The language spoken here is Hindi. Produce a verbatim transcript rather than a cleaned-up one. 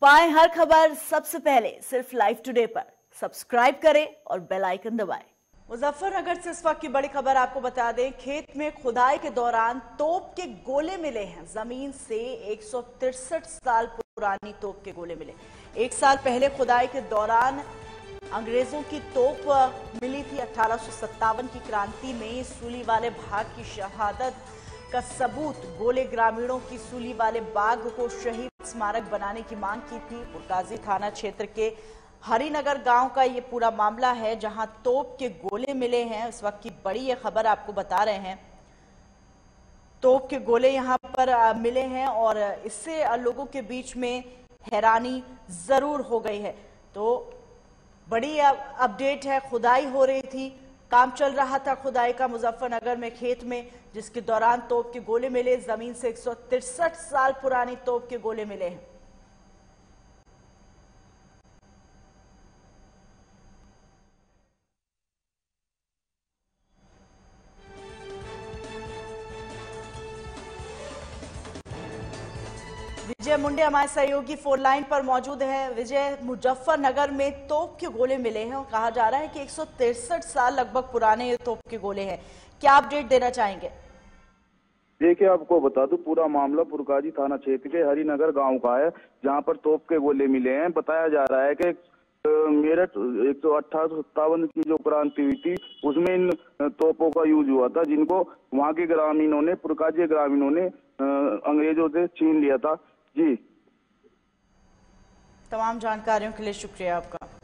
पाएं हर खबर सबसे पहले सिर्फ लाइव टुडे पर। सब्सक्राइब करें और बेल आइकन दबाएं। मुजफ्फरनगर से इस वक्त की बड़ी खबर आपको बता दें, खेत में खुदाई के दौरान तोप के गोले मिले हैं। जमीन से एक सौ तिरसठ साल पुरानी तोप के गोले मिले। एक साल पहले खुदाई के दौरान अंग्रेजों की तोप मिली थी। अठारह सौ सत्तावन की क्रांति में सूली वाले भाग की शहादत का सबूत। गोले ग्रामीणों की सूली वाले बाग को शहीद स्मारक बनाने की मांग की थी। पुरकाजी थाना क्षेत्र के हरिनगर गांव का ये पूरा मामला है, जहां तोप के गोले मिले हैं। इस वक्त की बड़ी ये खबर आपको बता रहे हैं। तोप के गोले यहां पर मिले हैं और इससे लोगों के बीच में हैरानी जरूर हो गई है। तो बड़ी अपडेट है, खुदाई हो रही थी, काम चल रहा था खुदाई का मुजफ्फरनगर में खेत में, जिसके दौरान तोप के गोले मिले। जमीन से एक सौ तिरसठ साल पुरानी तोप के गोले मिले हैं। विजय मुंडे हमारे सहयोगी फोन लाइन पर मौजूद है। विजय, मुजफ्फरनगर में तोप के गोले मिले हैं और कहा जा रहा है कि एक सौ तिरसठ साल लगभग पुराने ये तोप के गोले हैं। क्या अपडेट देना चाहेंगे? देखिए, आपको बता दूं, पूरा मामला पुरकाजी थाना क्षेत्र के हरिनगर गांव का है, जहां पर तोप के गोले मिले हैं। बताया जा रहा है कि मेरठ एक सौ अठारह सौ सत्तावन की जो क्रांति हुई थी, उसमें इन तोपों का यूज हुआ था, जिनको वहाँ के ग्रामीणों ने, पुरकाजी ग्रामीणों ने अंग्रेजों से छीन लिया था। जी, तमाम जानकारियों के लिए शुक्रिया आपका।